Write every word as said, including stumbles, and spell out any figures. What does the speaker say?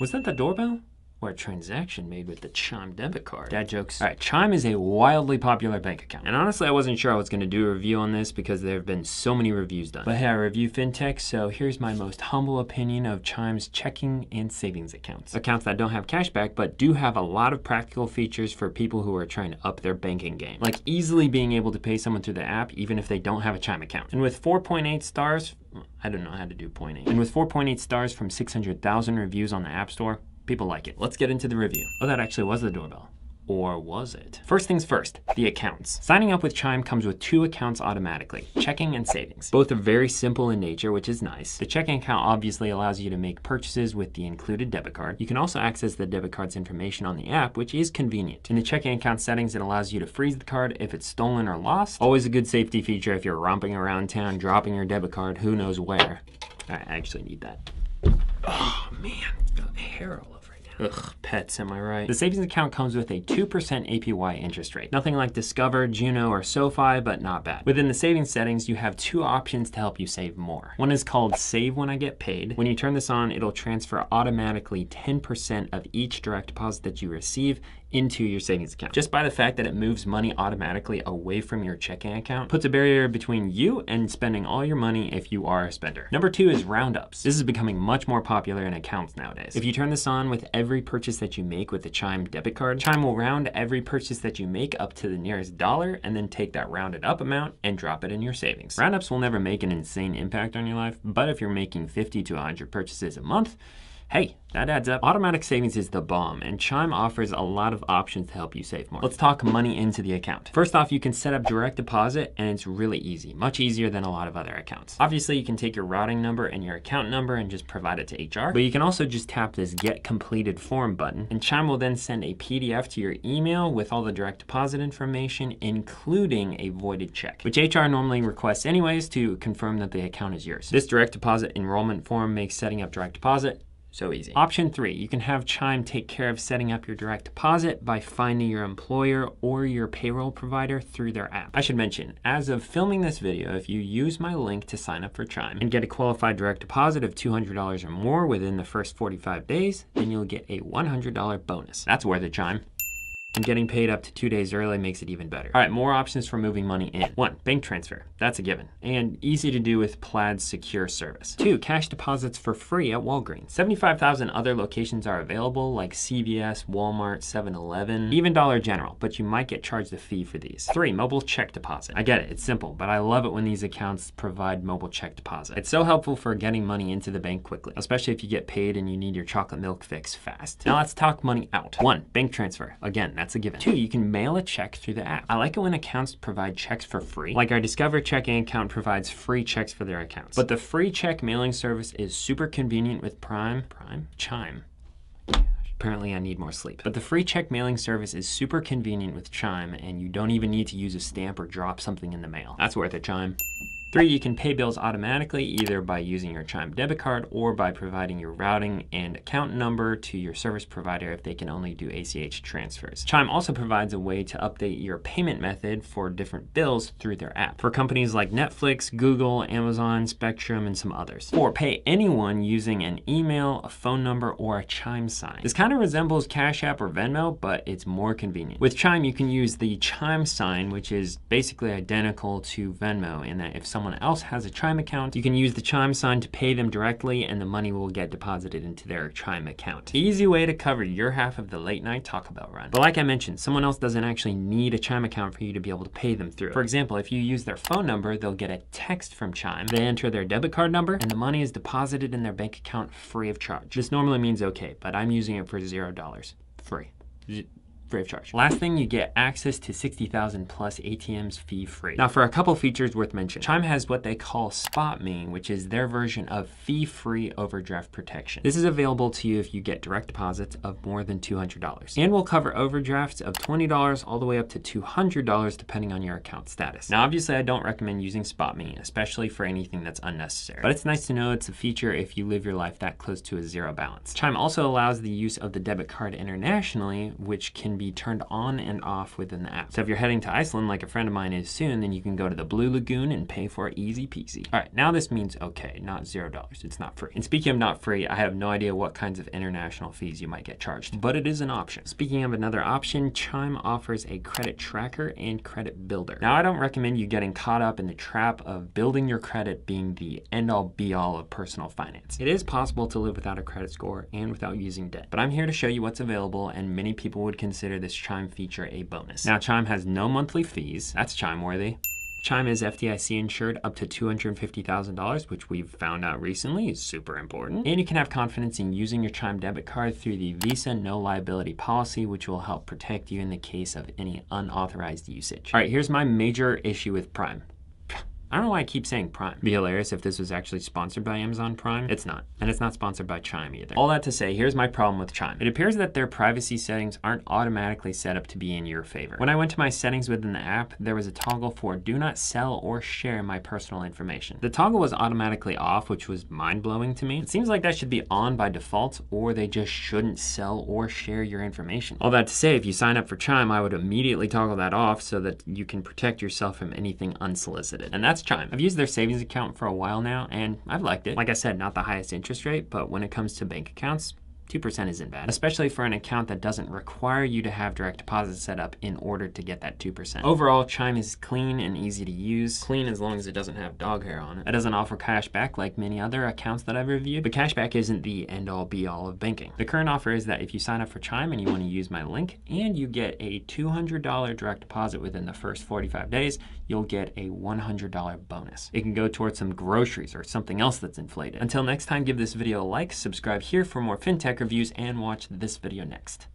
Was that the doorbell? Or a transaction made with the Chime debit card. Dad jokes. All right, Chime is a wildly popular bank account. And honestly, I wasn't sure I was gonna do a review on this because there have been so many reviews done. But hey, I review fintech, so here's my most humble opinion of Chime's checking and savings accounts. Accounts that don't have cashback, but do have a lot of practical features for people who are trying to up their banking game. Like easily being able to pay someone through the app, even if they don't have a Chime account. And with four point eight stars, I don't know how to do point eight. And with four point eight stars from six hundred thousand reviews on the App Store, people like it. Let's get into the review. Oh, that actually was the doorbell. Or was it? First things first, the accounts. Signing up with Chime comes with two accounts automatically, checking and savings. Both are very simple in nature, which is nice. The checking account obviously allows you to make purchases with the included debit card. You can also access the debit card's information on the app, which is convenient. In the checking account settings, it allows you to freeze the card if it's stolen or lost. Always a good safety feature if you're romping around town, dropping your debit card, who knows where. I actually need that. Oh man, got hair all over right now. Ugh, pets, am I right? The savings account comes with a two percent A P Y interest rate. Nothing like Discover, Juno, or SoFi, but not bad. Within the savings settings, you have two options to help you save more. One is called Save When I Get Paid. When you turn this on, it'll transfer automatically ten percent of each direct deposit that you receive into your savings account. Just by the fact that it moves money automatically away from your checking account, puts a barrier between you and spending all your money if you are a spender. Number two is roundups. This is becoming much more popular in accounts nowadays. If you turn this on with every purchase that you make with the Chime debit card, Chime will round every purchase that you make up to the nearest dollar and then take that rounded up amount and drop it in your savings. Roundups will never make an insane impact on your life, but if you're making fifty to one hundred purchases a month, hey, that adds up. Automatic savings is the bomb, and Chime offers a lot of options to help you save more. Let's talk money into the account. First off, you can set up direct deposit, and it's really easy, much easier than a lot of other accounts. Obviously, you can take your routing number and your account number and just provide it to H R, but you can also just tap this Get Completed Form button, and Chime will then send a P D F to your email with all the direct deposit information, including a voided check, which H R normally requests anyways to confirm that the account is yours. This direct deposit enrollment form makes setting up direct deposit so easy. Option three, you can have Chime take care of setting up your direct deposit by finding your employer or your payroll provider through their app. I should mention, as of filming this video, if you use my link to sign up for Chime and get a qualified direct deposit of two hundred dollars or more within the first forty-five days, then you'll get a one hundred dollar bonus. That's worth it, Chime. And getting paid up to two days early makes it even better. All right, more options for moving money in. One, bank transfer. That's a given. And easy to do with Plaid's secure service. Two, cash deposits for free at Walgreens. seventy-five thousand other locations are available, like C V S, Walmart, seven eleven, even Dollar General, but you might get charged a fee for these. Three, mobile check deposit. I get it, it's simple, but I love it when these accounts provide mobile check deposit. It's so helpful for getting money into the bank quickly, especially if you get paid and you need your chocolate milk fix fast. Now let's talk money out. One, bank transfer. Again, that's a given. Two, you can mail a check through the app. I like it when accounts provide checks for free. Like our Discover checking account provides free checks for their accounts. But the free check mailing service is super convenient with Prime, Prime, Chime. Apparently I need more sleep. But the free check mailing service is super convenient with Chime, and you don't even need to use a stamp or drop something in the mail. That's worth it, Chime. Three, you can pay bills automatically either by using your Chime debit card or by providing your routing and account number to your service provider if they can only do A C H transfers. Chime also provides a way to update your payment method for different bills through their app for companies like Netflix, Google, Amazon, Spectrum, and some others. Four, pay anyone using an email, a phone number, or a Chime sign. This kind of resembles Cash App or Venmo, but it's more convenient. With Chime, you can use the Chime sign, which is basically identical to Venmo in that if someone Someone else has a Chime account, you can use the Chime sign to pay them directly and the money will get deposited into their Chime account. Easy way to cover your half of the late night Taco Bell run. But like I mentioned, someone else doesn't actually need a Chime account for you to be able to pay them through. For example, if you use their phone number, they'll get a text from Chime. They enter their debit card number and the money is deposited in their bank account free of charge. This normally means okay, but I'm using it for zero dollars. Free. Z- free of charge. Last thing, you get access to sixty thousand plus A T Ms fee free. Now for a couple features worth mentioning, Chime has what they call spot main, which is their version of fee free overdraft protection. This is available to you if you get direct deposits of more than two hundred dollars and will cover overdrafts of twenty dollars all the way up to two hundred dollars depending on your account status. Now, obviously I don't recommend using spot main, especially for anything that's unnecessary, but it's nice to know it's a feature if you live your life that close to a zero balance. Chime also allows the use of the debit card internationally, which can be turned on and off within the app. So if you're heading to Iceland, like a friend of mine is soon, then you can go to the Blue Lagoon and pay for it easy peasy. All right, now this means okay, not zero dollars. It's not free. And speaking of not free, I have no idea what kinds of international fees you might get charged, but it is an option. Speaking of another option, Chime offers a credit tracker and credit builder. Now, I don't recommend you getting caught up in the trap of building your credit being the end-all be-all of personal finance. It is possible to live without a credit score and without using debt, but I'm here to show you what's available, and many people would consider this Chime feature a bonus. Now, Chime has no monthly fees. That's Chime-worthy. Chime is F D I C insured up to two hundred fifty thousand dollars, which we've found out recently is super important. And you can have confidence in using your Chime debit card through the Visa no liability policy, which will help protect you in the case of any unauthorized usage. All right, here's my major issue with Prime. I don't know why I keep saying Prime. It'd be hilarious if this was actually sponsored by Amazon Prime. It's not, and it's not sponsored by Chime either. All that to say, here's my problem with Chime. It appears that their privacy settings aren't automatically set up to be in your favor. When I went to my settings within the app, there was a toggle for do not sell or share my personal information. The toggle was automatically off, which was mind-blowing to me. It seems like that should be on by default, or they just shouldn't sell or share your information. All that to say, if you sign up for Chime, I would immediately toggle that off so that you can protect yourself from anything unsolicited. And that's Chime. I've used their savings account for a while now, and I've liked it. Like I said, not the highest interest rate, but when it comes to bank accounts, two percent isn't bad, especially for an account that doesn't require you to have direct deposit set up in order to get that two percent. Overall, Chime is clean and easy to use. Clean as long as it doesn't have dog hair on it. It doesn't offer cash back like many other accounts that I've reviewed, but cash back isn't the end-all be-all of banking. The current offer is that if you sign up for Chime and you want to use my link and you get a two hundred dollar direct deposit within the first forty-five days, you'll get a one hundred dollar bonus. It can go towards some groceries or something else that's inflated. Until next time, give this video a like, subscribe here for more fintech reviews, and watch this video next.